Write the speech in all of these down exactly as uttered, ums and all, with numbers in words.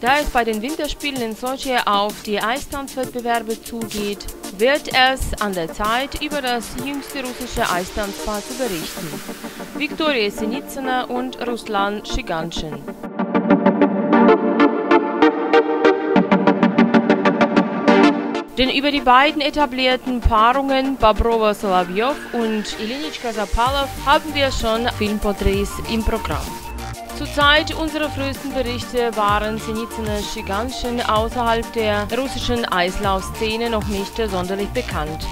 Da es bei den Winterspielen in Sochi auf die Eistanzwettbewerbe zugeht, wird es an der Zeit, über das jüngste russische Eistanzpaar zu berichten. Viktoria Sinizina und Ruslan Schiganschin. Denn über die beiden etablierten Paarungen Babrova-Solovyov und Ilinichka Zapalov haben wir schon Filmporträts im Programm. Zurzeit unsere frühesten Berichte waren Sinizina-Schiganschin außerhalb der russischen Eislaufszene noch nicht sonderlich bekannt.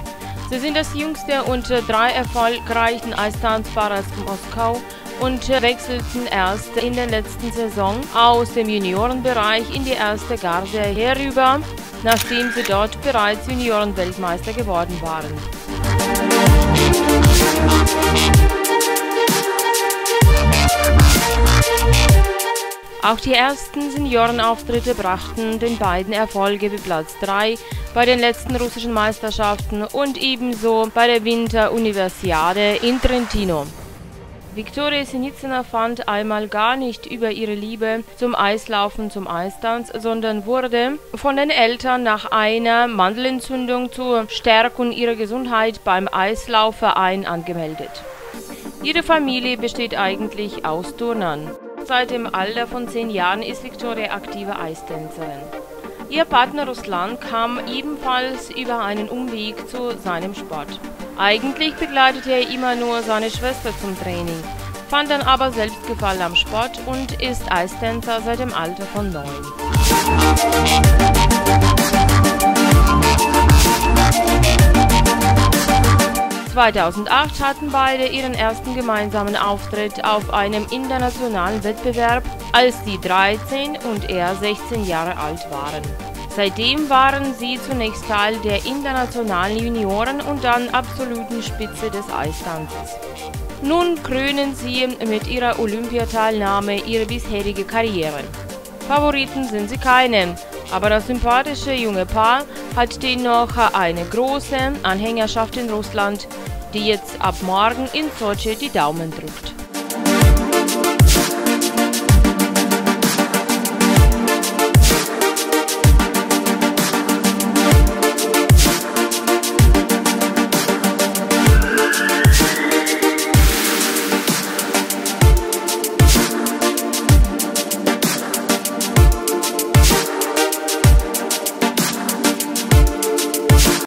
Sie sind das jüngste unter drei erfolgreichen Eistanzpaaren aus Moskau und wechselten erst in der letzten Saison aus dem Juniorenbereich in die erste Garde herüber, nachdem sie dort bereits Juniorenweltmeister geworden waren. Auch die ersten Seniorenauftritte brachten den beiden Erfolge wie Platz drei bei den letzten russischen Meisterschaften und ebenso bei der Winteruniversiade in Trentino. Viktoria Sinizina fand einmal gar nicht über ihre Liebe zum Eislaufen, zum Eistanz, sondern wurde von den Eltern nach einer Mandelentzündung zur Stärkung ihrer Gesundheit beim Eislaufverein angemeldet. Ihre Familie besteht eigentlich aus Turnern. Seit dem Alter von zehn Jahren ist Viktoria aktive Eistänzerin. Ihr Partner Ruslan kam ebenfalls über einen Umweg zu seinem Sport. Eigentlich begleitete er immer nur seine Schwester zum Training, fand dann aber selbst Gefallen am Sport und ist Eistänzer seit dem Alter von neun. zweitausendacht hatten beide ihren ersten gemeinsamen Auftritt auf einem internationalen Wettbewerb, als sie dreizehn und er sechzehn Jahre alt waren. Seitdem waren sie zunächst Teil der internationalen Junioren und dann absoluten Spitze des Eistanzes. Nun krönen sie mit ihrer Olympiateilnahme ihre bisherige Karriere. Favoriten sind sie keine, aber das sympathische junge Paar hat dennoch eine große Anhängerschaft in Russland, die jetzt ab morgen in Sochi die Daumen drückt.